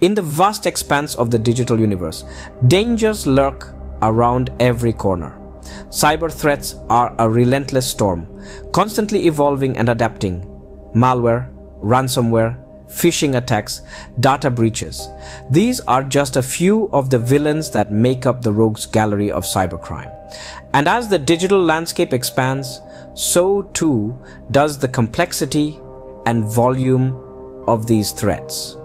In the vast expanse of the digital universe, dangers lurk around every corner. Cyber threats are a relentless storm, constantly evolving and adapting. Malware, ransomware, phishing attacks, data breaches. These are just a few of the villains that make up the rogues gallery of cybercrime. And as the digital landscape expands, so too does the complexity and volume of these threats.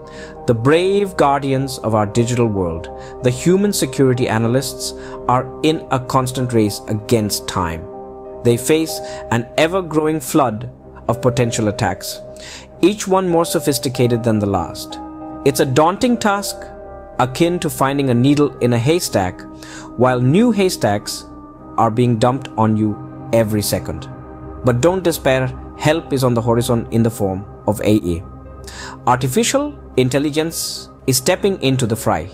The brave guardians of our digital world, the human security analysts, are in a constant race against time. They face an ever-growing flood of potential attacks, each one more sophisticated than the last. It's a daunting task, akin to finding a needle in a haystack, while new haystacks are being dumped on you every second. But don't despair, help is on the horizon in the form of AI. Artificial intelligence is stepping into the fray,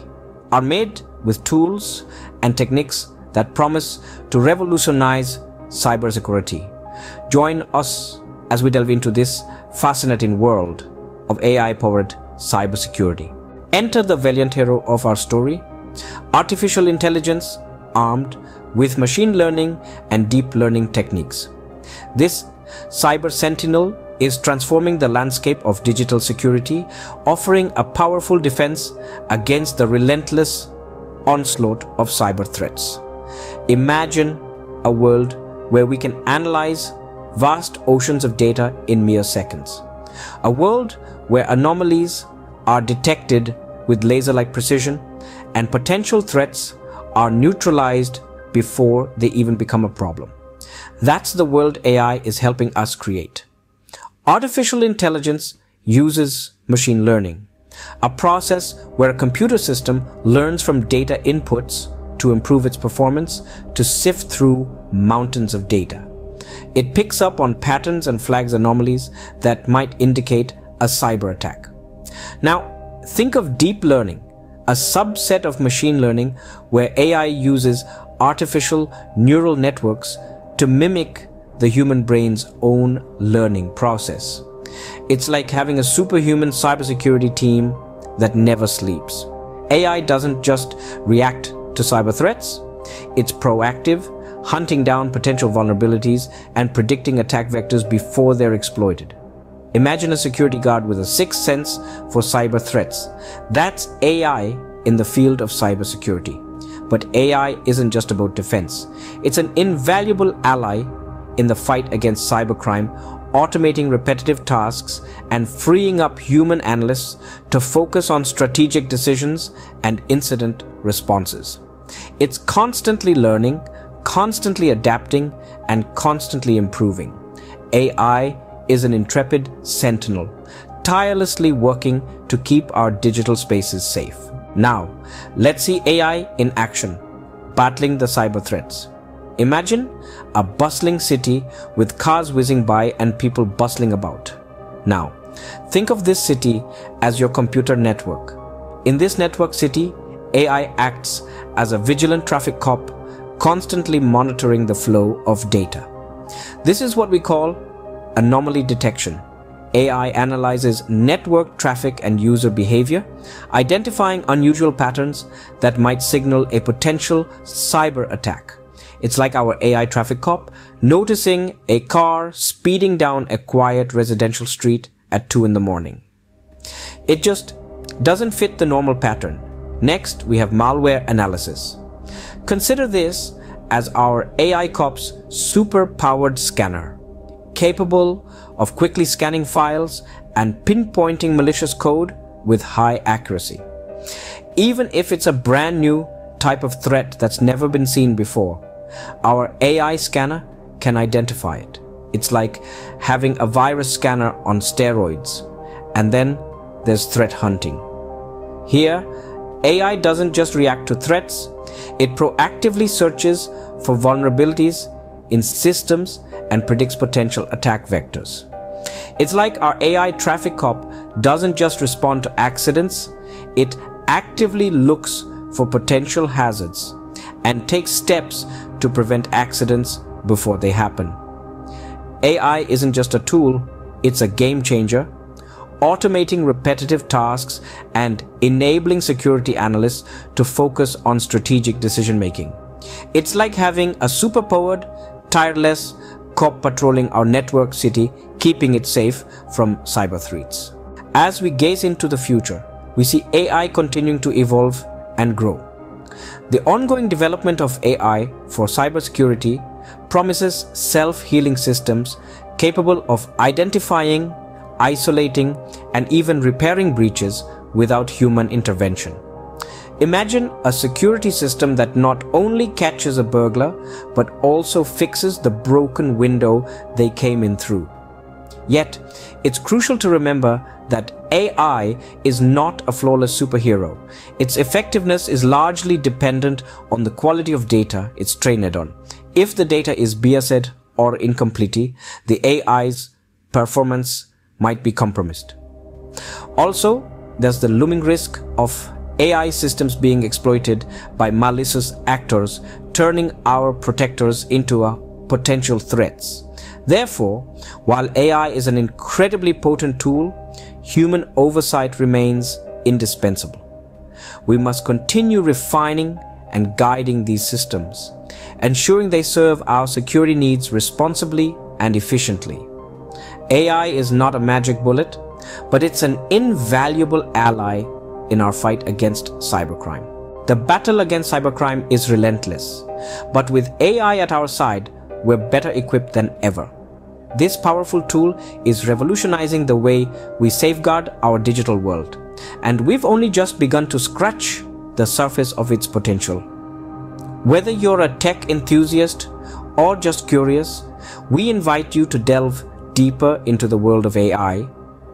armed with tools and techniques that promise to revolutionize cybersecurity. Join us as we delve into this fascinating world of AI-powered cybersecurity. Enter the valiant hero of our story, artificial intelligence armed with machine learning and deep learning techniques. This cyber sentinel is transforming the landscape of digital security, offering a powerful defense against the relentless onslaught of cyber threats. Imagine a world where we can analyze vast oceans of data in mere seconds. A world where anomalies are detected with laser-like precision and potential threats are neutralized before they even become a problem. That's the world AI is helping us create. Artificial intelligence uses machine learning, a process where a computer system learns from data inputs to improve its performance to sift through mountains of data. It picks up on patterns and flags anomalies that might indicate a cyber attack. Now, think of deep learning, a subset of machine learning where AI uses artificial neural networks to mimic the human brain's own learning process. It's like having a superhuman cybersecurity team that never sleeps. AI doesn't just react to cyber threats, it's proactive, hunting down potential vulnerabilities and predicting attack vectors before they're exploited. Imagine a security guard with a sixth sense for cyber threats. That's AI in the field of cybersecurity. But AI isn't just about defense. It's an invaluable ally in the fight against cybercrime, automating repetitive tasks and freeing up human analysts to focus on strategic decisions and incident responses. It's constantly learning, constantly adapting, and constantly improving. AI is an intrepid sentinel, tirelessly working to keep our digital spaces safe. Now, let's see AI in action, battling the cyber threats. Imagine a bustling city with cars whizzing by and people bustling about. Now, think of this city as your computer network. In this network city, AI acts as a vigilant traffic cop, constantly monitoring the flow of data. This is what we call anomaly detection. AI analyzes network traffic and user behavior, identifying unusual patterns that might signal a potential cyber attack. It's like our AI traffic cop noticing a car speeding down a quiet residential street at 2 in the morning. It just doesn't fit the normal pattern. Next, we have malware analysis. Consider this as our AI cop's super-powered scanner, capable of quickly scanning files and pinpointing malicious code with high accuracy, even if it's a brand new type of threat that's never been seen before. Our AI scanner can identify it. It's like having a virus scanner on steroids. And then there's threat hunting. Here, AI doesn't just react to threats, it proactively searches for vulnerabilities in systems and predicts potential attack vectors. It's like our AI traffic cop doesn't just respond to accidents, it actively looks for potential hazards and takes steps to prevent accidents before they happen. AI isn't just a tool, it's a game changer, automating repetitive tasks, and enabling security analysts to focus on strategic decision-making. It's like having a superpowered, tireless cop patrolling our network city, keeping it safe from cyber threats. As we gaze into the future, we see AI continuing to evolve and grow. The ongoing development of AI for cybersecurity promises self-healing systems capable of identifying, isolating, and even repairing breaches without human intervention. Imagine a security system that not only catches a burglar, but also fixes the broken window they came in through. Yet, it's crucial to remember that AI is not a flawless superhero. Its effectiveness is largely dependent on the quality of data it's trained on. If the data is biased or incomplete, the AI's performance might be compromised. Also, there's the looming risk of AI systems being exploited by malicious actors, turning our protectors into potential threats. Therefore, while AI is an incredibly potent tool, human oversight remains indispensable. We must continue refining and guiding these systems, ensuring they serve our security needs responsibly and efficiently. AI is not a magic bullet, but it's an invaluable ally in our fight against cybercrime. The battle against cybercrime is relentless, but with AI at our side, we're better equipped than ever. This powerful tool is revolutionizing the way we safeguard our digital world, and we've only just begun to scratch the surface of its potential. Whether you're a tech enthusiast or just curious, we invite you to delve deeper into the world of AI.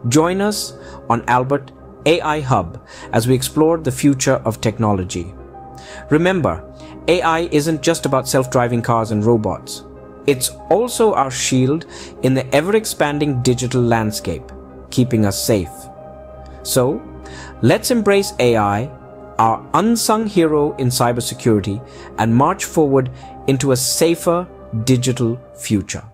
Join us on Albert AI Hub as we explore the future of technology. Remember, AI isn't just about self-driving cars and robots. It's also our shield in the ever-expanding digital landscape, keeping us safe. So, let's embrace AI, our unsung hero in cybersecurity, and march forward into a safer digital future.